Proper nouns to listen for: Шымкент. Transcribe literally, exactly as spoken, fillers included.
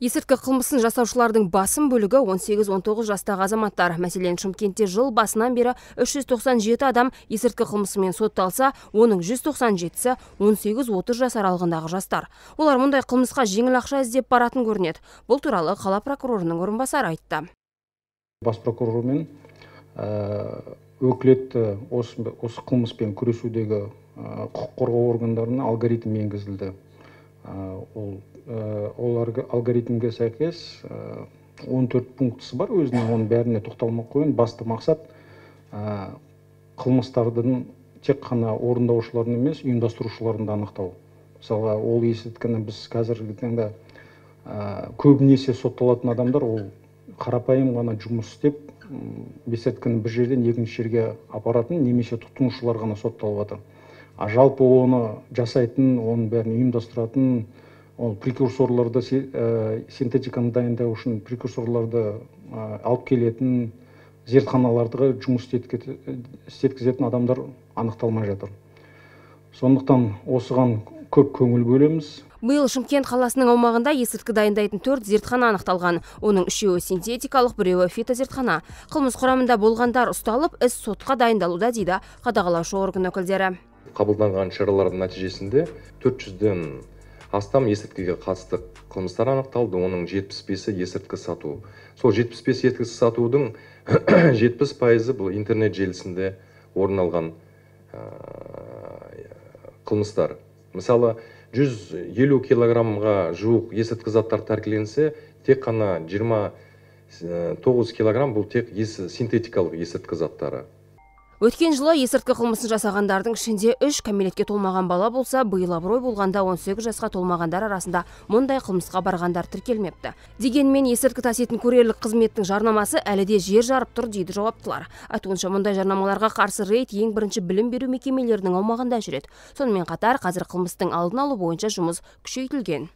Есірткі қылмысын жасаушылардың басым бөлігі он сегіз он тоғыз жастағы азаматтар. Мәселен, Шымкентте жыл басынан бері үш жүз тоқсан жеті адам есірткі қылмысымен сотталса, оның жүз тоқсан жетісі он сегіз отыз жас аралығындағы жастар. Олар мұндай қылмысқа жеңіл ақша іздеп баратын көрінеді. Бұл туралы қала прокурорының орынбасары айтты. Бас прокурорымен өкілетті осы қылмыспен күресудегі құқық қорғау органдарына алгоритм енгізілді. Ол олар алгоритмге сәйкес он төрт пунктісі бар, өзінің оның бәріне тоқталмақ қойын. Басты мақсат қылмыстардың тек қана орындаушыларын емес, ұйымдастырушыларын да анықтау. Мысалы, ол есірткіні біз қазіргі таңда көбінесе сотталатын адамдар, ол қарапайым ғана жұмыс істеп, есірткіні бір жерден екінші жерге апаратын немесе тұтынушылар ғана сотталып жатыр. А жалпы оны жасайтын, оның бәрін ұйымдастыратын, ол прекурсорларды, синтетиканы дайындау үшін прекурсорларды алып келетін, зертханалардағы жұмыс істеткізетін адамдар анықталмай жатыр. Сондықтан осыған көп көңіл бөлеміз. Биыл Шымкент қаласының аумағында есірткі дайындайтын төрт зертхана анықталған. Оның үшеуі синтетикалық, біреуі фитозертхана. Қылмыс құрамында болғандар ұсталып, іс сотқа дайындалуда дейді қадағалаушы орган өкілдері. Қабылданған шаралардың нәтижесінде төрт жүзден астам есірткіге қатысты қылмыстар анықталды, оның жетпіс бесі есірткі сату. Сол жетпіс бес есірткі сатудың жетпіс пайызы бұл интернет желісінде орын алған қылмыстар. Мысалы, жүз елу килограммға жуық есірткі заттар тәркіленсе, тек қана жиырма тоғыз килограмм бұл тек синтетикалық есірткі заттары. Өткен жылы есірткі қылмысын жасағандардың ішінде үш кәмелетке толмаған бала болса, биыл абырой болғанда он сегіз жасқа толмағандар арасында мұндай қылмысқа барғандар тіркелмепті. Дегенмен есірткі таситын көрерлік қызметтің жарнамасы әлі де жер жарып тұр дейді жауаптылар. Айтуынша, мұндай жарнамаларға қарсы рейд ең бірінші білім беру мекемелерінің аумағында жүреді. Сонымен қатар, қазір қылмыстың алдын алу бойынша жұмыс күшейтілген.